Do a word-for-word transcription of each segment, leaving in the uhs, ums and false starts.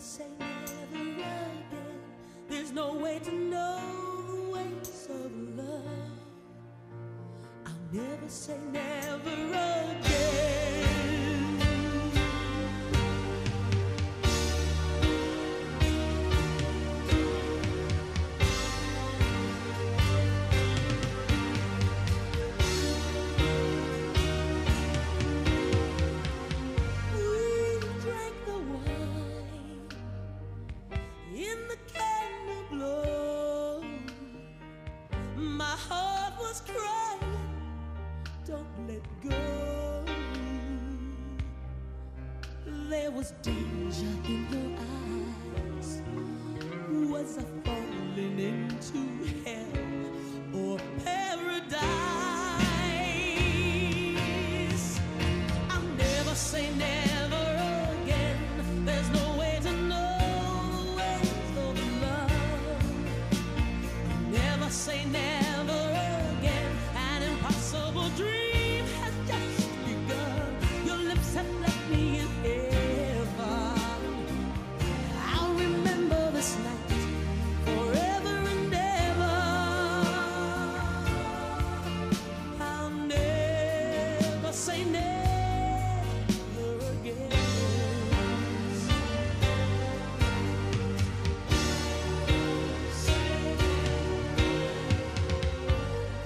Say never again. There's no way to know the ways of love. I'll never say never again. We drank the wine in the candle glow. My heart was crying, don't let go. There was danger in your eyes. Was I falling into hell or paradise? I'll never say never again. There's no way to know ways of love. Never say never again. An impossible dream has just begun. Your lips have left me in heaven. I'll remember this night forever and ever. I'll never say never again.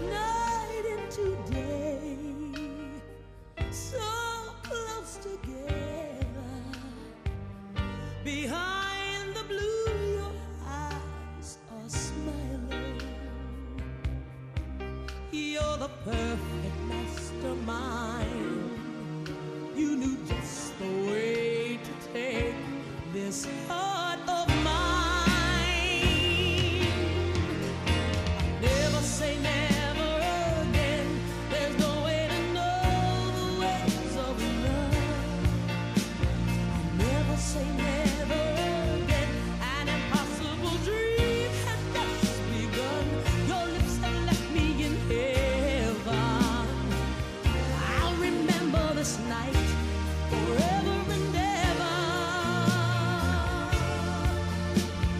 Night into day, so close together. Behind the blue, your eyes are smiling. You're the perfect mastermind. You knew just the way to take this heart of mine. Never say never again. There's no way to know the ways of love. Never say never again. An impossible dream has just begun. Your lips have left me in heaven. I'll remember this night forever and ever.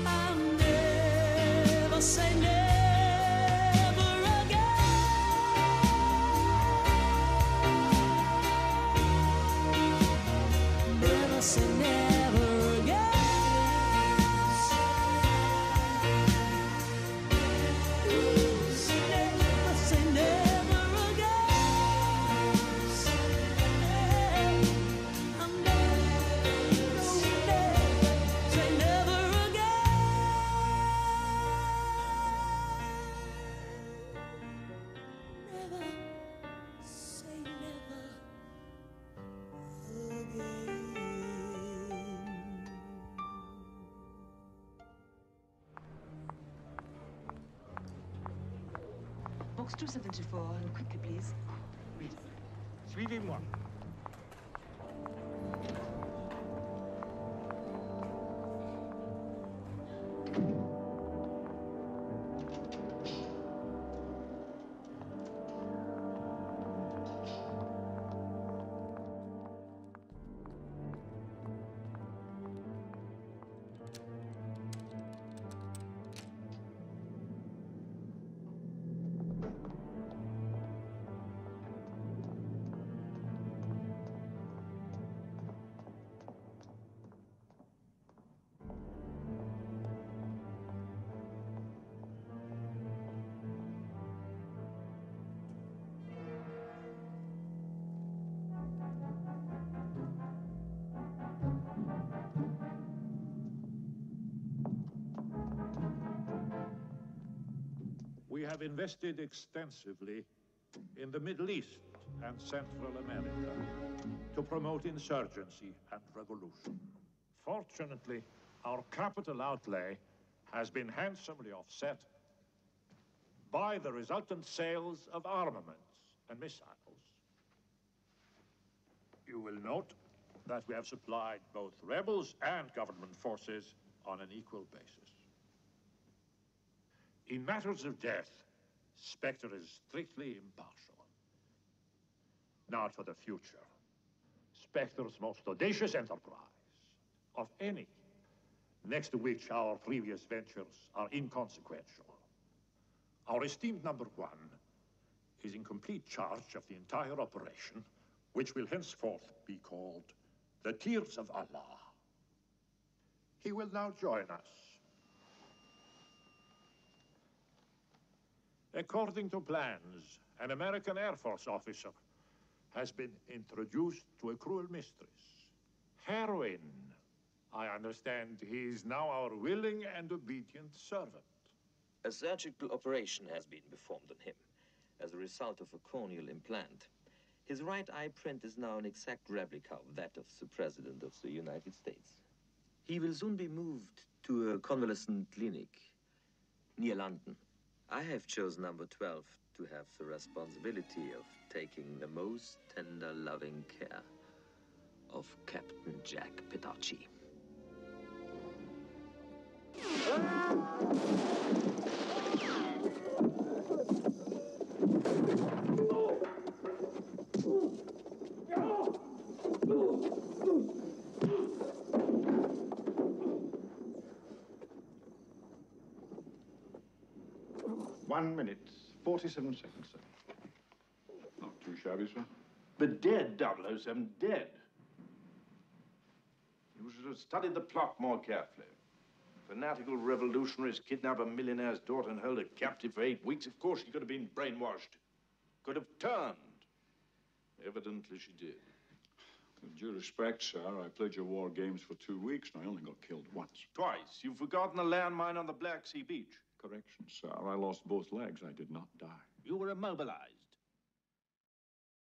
I'll never say never again. Never say never again. Never say never again. I'm Box two seventy-four, and quickly, please. Oui. Suivez-moi. We have invested extensively in the Middle East and Central America to promote insurgency and revolution. Fortunately, our capital outlay has been handsomely offset by the resultant sales of armaments and missiles. You will note that we have supplied both rebels and government forces on an equal basis. In matters of death, Spectre is strictly impartial. Now for the future. Spectre's most audacious enterprise of any, next to which our previous ventures are inconsequential. Our esteemed number one is in complete charge of the entire operation, which will henceforth be called the Tears of Allah. He will now join us. According to plans, an American Air Force officer has been introduced to a cruel mistress. Heroin. I understand he is now our willing and obedient servant. A surgical operation has been performed on him as a result of a corneal implant. His right eye print is now an exact replica of that of the President of the United States. He will soon be moved to a convalescent clinic near London. I have chosen number twelve to have the responsibility of taking the most tender, loving care of Captain Jack Pidacci. One minute, forty-seven seconds, sir. Not too shabby, sir. The dead double oh seven, dead. You should have studied the plot more carefully. Fanatical revolutionaries kidnap a millionaire's daughter and hold her captive for eight weeks. Of course, she could have been brainwashed. Could have turned. Evidently, she did. With due respect, sir, I played your war games for two weeks and I only got killed once. Twice. You've forgotten the landmine on the Black Sea beach. Correction, sir. I lost both legs. I did not die. You were immobilized.